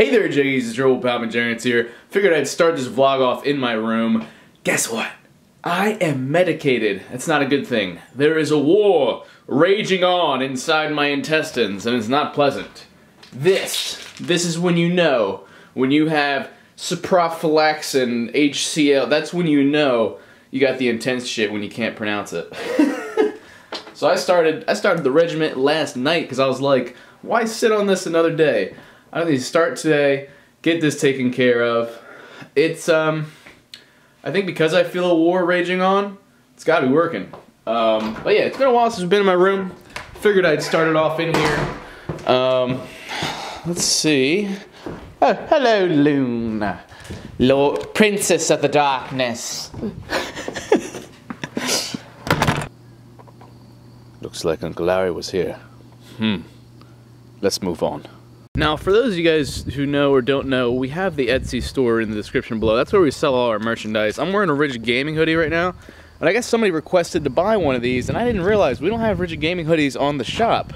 Hey there, Jiggies, it's your old pal Majerance here. Figured I'd start this vlog off in my room. Guess what? I am medicated. That's not a good thing. There is a war raging on inside my intestines, and it's not pleasant. This is when you know, when you have ciprofloxacin, HCL, that's when you know you got the intense shit when you can't pronounce it. So I started the regimen last night because I was like, why sit on this another day? I need to start today, get this taken care of. It's I think because I feel a war raging on, it's got to be working. But yeah, it's been a while since I've been in my room. Figured I'd start it off in here. Let's see. Oh, hello, Luna, Lord Princess of the Darkness. Looks like Uncle Larry was here. Let's move on. Now, for those of you guys who know or don't know, we have the Etsy store in the description below. That's where we sell all our merchandise. I'm wearing a RiDGiD Gaming hoodie right now, and I guess somebody requested to buy one of these, and I didn't realize we don't have RiDGiD Gaming hoodies on the shop.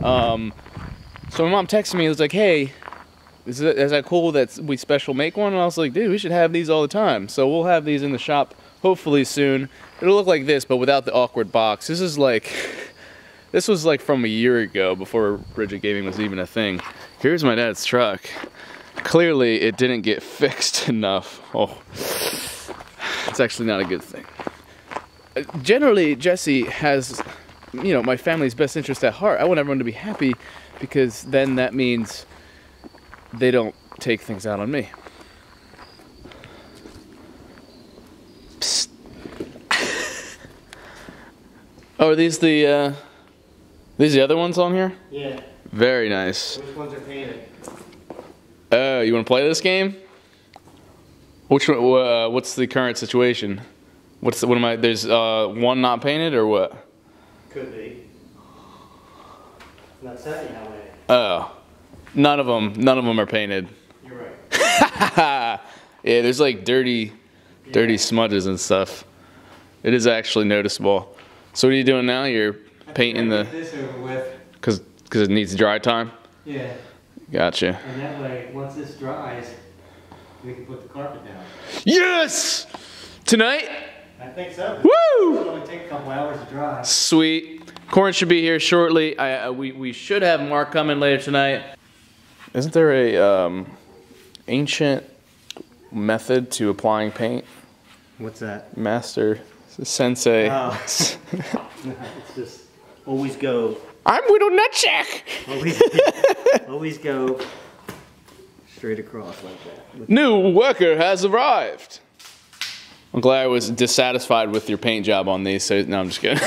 So my mom texted me, it was like, hey, is that cool that we special make one? And I was like, dude, we should have these all the time. So we'll have these in the shop hopefully soon. It'll look like this, but without the awkward box. This is like... This was like from a year ago, before RiDGiD Gaming was even a thing. Here's my dad's truck. Clearly, it didn't get fixed enough. Oh, it's actually not a good thing. Generally, Jesse has, you know, my family's best interest at heart. I want everyone to be happy, because then that means they don't take things out on me. Psst. Oh, are these the... These are the other ones on here? Yeah. Very nice. Which ones are painted? Oh, you want to play this game? Which one? What's the current situation? What's the, what am I? There's one not painted or what? Could be. It's not saying how many. Oh, none of them. None of them are painted. You're right. Yeah, there's like dirty smudges and stuff. It is actually noticeable. So what are you doing now? You're painting the, because it needs dry time? Yeah. Gotcha. And that way, once this dries, we can put the carpet down. Yes! Tonight? I think so. Woo! It'll only take a couple hours to dry. Sweet. Corn should be here shortly. We should have Mark coming later tonight. Isn't there a ancient method to applying paint? What's that? Master Sensei. Oh. It's just... Always go. I'm Widow Nutsack. Always go straight across like that. With new worker has arrived. I'm glad I was dissatisfied with your paint job on these. So no, I'm just kidding.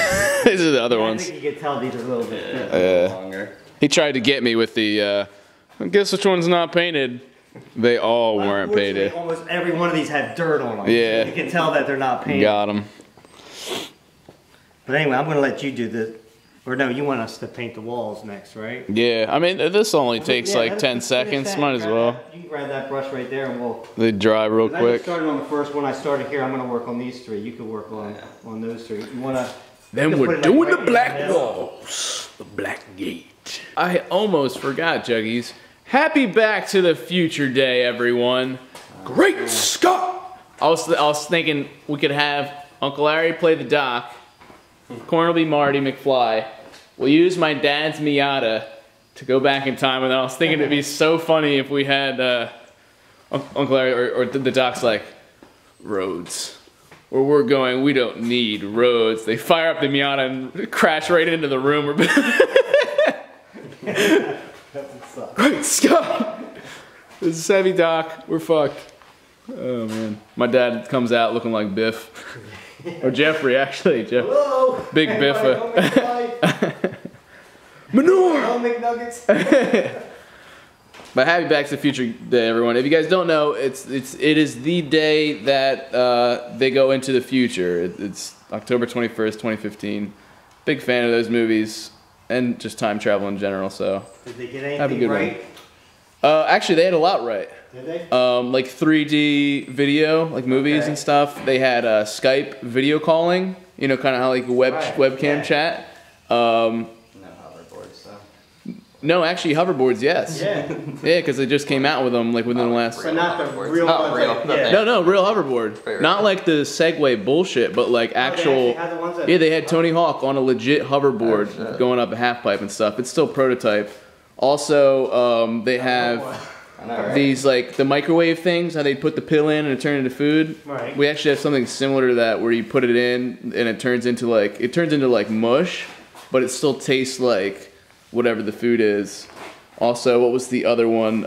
These are the other ones. I think you can tell these are a little bit longer. He tried to get me with the. Guess which one's not painted. They all weren't painted. Almost every one of these had dirt on them. Yeah. So you can tell that they're not painted. Got them. But anyway, I'm going to let you do this. Or no, you want us to paint the walls next, right? Yeah, I mean, this only takes like 10 seconds. Might as well. You can grab that brush right there and we'll... They dry real quick. I just started on the first one. I started here. I'm going to work on these three. You can work on those three. You want to... Then we're doing the black walls. The black gate. I almost forgot, Juggies. Happy Back to the Future Day, everyone. Great Scott! I was thinking we could have Uncle Larry play the Doc. Corn will be Marty McFly. We'll use my dad's Miata to go back in time, and I was thinking it'd be so funny if we had Uncle Larry or the Doc's like, roads. Where we're going, we don't need roads. They fire up the Miata and crash right into the room. Great Scott! This is heavy, Doc. We're fucked. Oh man. My dad comes out looking like Biff. Or Jeffrey, actually. Jeff. Hello. Big Biffa. Manure! I'll make nuggets. But happy Back to the Future Day, everyone. If you guys don't know, it is the day that they go into the future. It's October 21st, 2015. Big fan of those movies and just time travel in general. So. Did they get anything right? Actually, they had a lot right. Did they? Like 3D video, like movies and stuff. They had Skype video calling, you know, kind of how like webcam chat. No hoverboards, so. No, actually, hoverboards, yes. Yeah. Yeah, because they just came out with them like within the last. But not the real ones. No, no, real hoverboard. Fair. Not like the Segway bullshit, but like actual. Yeah, they had Tony Hawk on a legit hoverboard going up a half pipe and stuff. It's still prototype. Also, they have these like the microwave things. How they put the pill in and it turned into food. Right. We actually have something similar to that where you put it in and it turns into like mush, but it still tastes like whatever the food is. Also, what was the other one?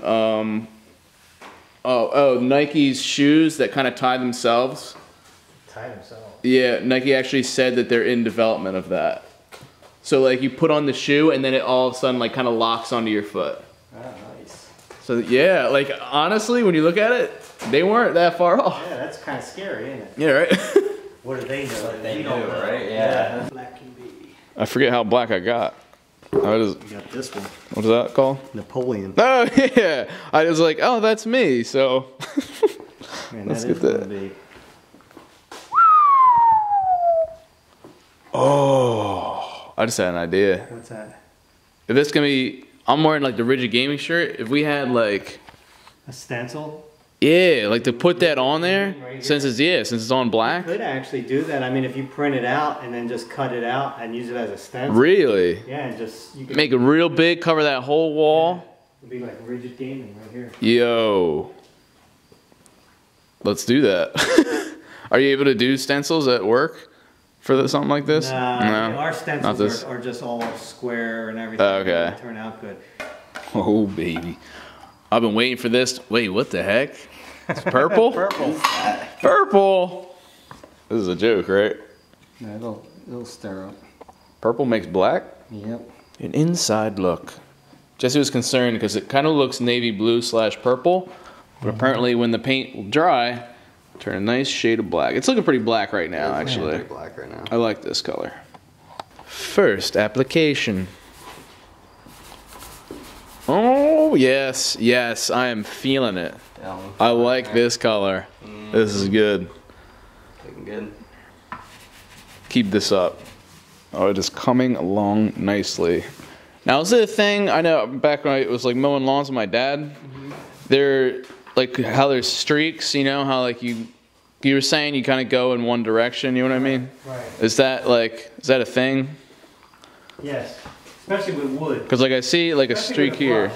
Nike's shoes that kind of tie themselves. Tie themselves? Yeah, Nike actually said that they're in development of that. So like you put on the shoe and then it all of a sudden like kind of locks onto your foot. Oh, nice. So yeah, like honestly, when you look at it, they weren't that far off. Yeah, that's kind of scary, isn't it? Yeah, right? What do they know? Like, they know, right? Yeah. Black can be. I forget how black I got. You got this one. What is that called? Napoleon. Oh yeah! I was like, oh, that's me. So man, let's get that. Oh, I just had an idea. What's that? If it's gonna be, I'm wearing like the RiDGiD Gaming shirt. If we had like a stencil. Yeah, like to put that on there, right since it's on black. You could actually do that. I mean, if you print it out and then just cut it out and use it as a stencil. Really? Yeah, and just you could make it real big, cover that whole wall. Yeah. It'd be like RiDGiD Gaming right here. Yo, let's do that. Are you able to do stencils at work for something like this? No. Our stencils are just all square and everything. Okay. And they turn out good. Oh baby, I've been waiting for this. Wait, what the heck? It's purple? Purple. Purple! This is a joke, right? No, it'll stir up. Purple makes black? Yep. An inside look. Jesse was concerned because it kind of looks navy blue / purple, but apparently when the paint will dry, it'll turn a nice shade of black. It's looking pretty black right now, actually. Pretty black right now. I like this color. First application. Oh, yes, yes, I am feeling it. I like this color. This is good. Looking good. Keep this up. Oh, it is coming along nicely. Now, is it a thing? I know back when it was like mowing lawns with my dad, they're like how there's streaks, you know, how like you were saying you kind of go in one direction, you know what I mean? Right. Is that a thing? Yes. Especially with wood. Because like I see like especially a streak here.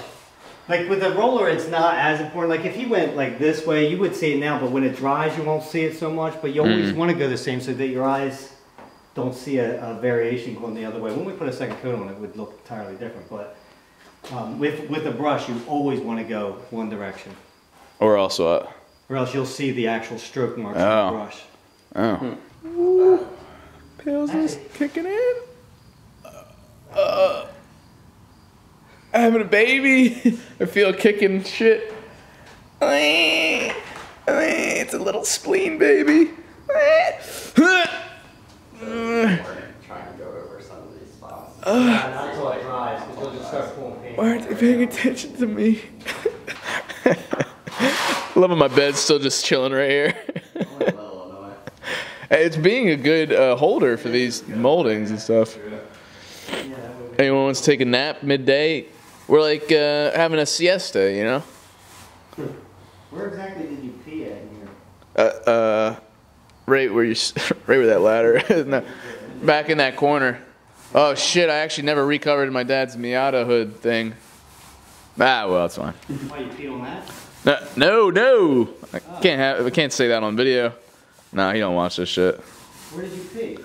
Like with a roller it's not as important. Like if he went like this way you would see it now, but when it dries you won't see it so much. But you always want to go the same so that your eyes don't see a variation going the other way. When we put a second coat on it would look entirely different. But with a brush you always want to go one direction. Or else what? Or else you'll see the actual stroke marks on the brush. Oh. Ooh. Pills is kicking in. I'm having a baby. I feel kicking shit. It's a little spleen baby. Trying to go over some of these spots. That's all it dries, because you'll just start pulling paint. Why aren't they paying attention to me? Loving my bed, still just chilling right here. It's being a good holder for these moldings and stuff. Anyone wants to take a nap midday? We're like having a siesta, you know? Where exactly did you pee at in here? Right where that ladder is. No, back in that corner. Oh shit, I actually never recovered my dad's Miata hood thing. Ah, well, it's fine. Why, you peed on that? No. I can't say that on video. Nah, he don't watch this shit. Where did you pee?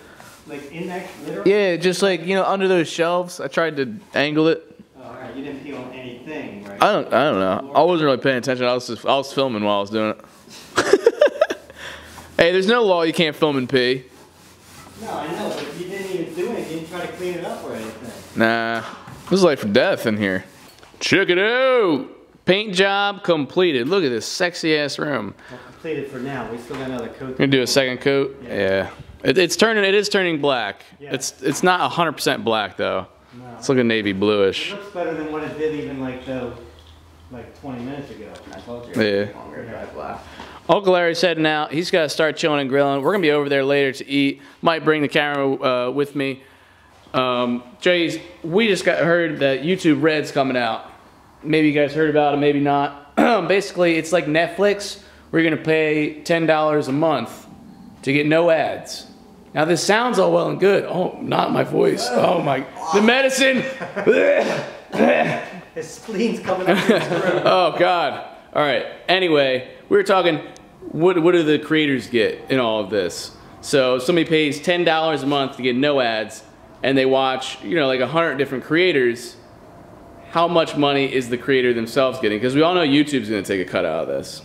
Like in that literally? Yeah, just like, you know, under those shelves. I tried to angle it. Oh, all right. You didn't pee on anything, right? I don't know. I wasn't really paying attention. I was filming while I was doing it. Hey, there's no law you can't film and pee. No, I know, but you didn't even do it. You didn't try to clean it up or anything. Nah. This is life or death in here. Check it out. Paint job completed. Look at this sexy ass room. Well, completed for now. We still got another coat. We're gonna do a second coat? Yeah. It is turning black. Yeah. It's not 100% black though. No. It's looking navy bluish. It looks better than what it did even like 20 minutes ago. I told you. Yeah. Longer drive black. Uncle Larry's heading out. He's got to start chilling and grilling. We're gonna be over there later to eat. Might bring the camera with me. Jays, we just got heard that YouTube Red's coming out. Maybe you guys heard about it, maybe not. Basically, it's like Netflix. We're gonna pay $10 a month to get no ads. Now this sounds all well and good. Oh, not my voice. Oh my, the medicine. His spleen's coming out of his throat. Oh God. All right, anyway, we were talking, what do the creators get in all of this? So if somebody pays $10 a month to get no ads and they watch, you know, like 100 different creators, how much money is the creator themselves getting? Because we all know YouTube's gonna take a cut out of this.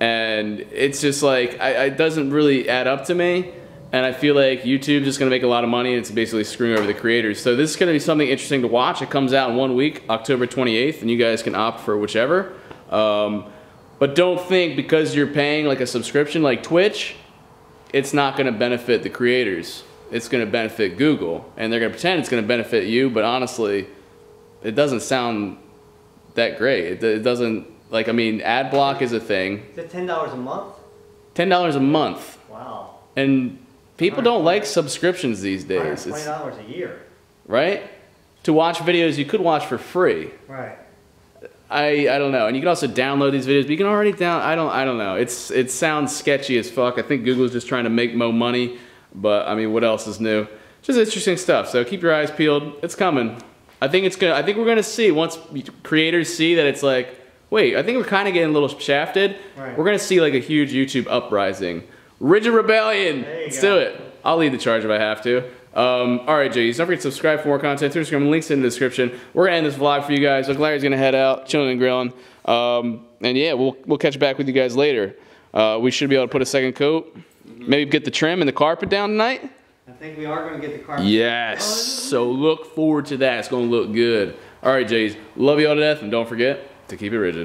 And it's just like, it doesn't really add up to me. And I feel like YouTube's just gonna make a lot of money and it's basically screwing over the creators. So this is gonna be something interesting to watch. It comes out in 1 week, October 28th, and you guys can opt for whichever. But don't think because you're paying like a subscription like Twitch, it's not gonna benefit the creators. It's gonna benefit Google, and they're gonna pretend it's gonna benefit you, but honestly, it doesn't sound that great. It doesn't, like, I mean, ad block is a thing. Is it $10 a month? $10 a month. Wow. And people don't like subscriptions these days. It's $20 a year. Right? To watch videos you could watch for free. Right. I don't know, and you can also download these videos, but you can already I don't know. It sounds sketchy as fuck. I think Google's just trying to make more money, but I mean, what else is new? Just interesting stuff. So keep your eyes peeled. It's coming. I think we're gonna see once creators see that it's like, wait, I think we're kind of getting a little shafted. Right. We're gonna see like a huge YouTube uprising, RiDGiD rebellion. Let's do it. I'll lead the charge if I have to. All right, J's, don't forget to subscribe for more content through Instagram. Links in the description. We're gonna end this vlog for you guys. So Larry's gonna head out, chilling and grilling. And yeah, we'll catch back with you guys later. We should be able to put a second coat. Mm-hmm. Maybe get the trim and the carpet down tonight. I think we are gonna get the carpet. Yes. Oh, so look forward to that. It's gonna look good. All right, J's, love you all to death, and don't forget to keep it RiDGiD.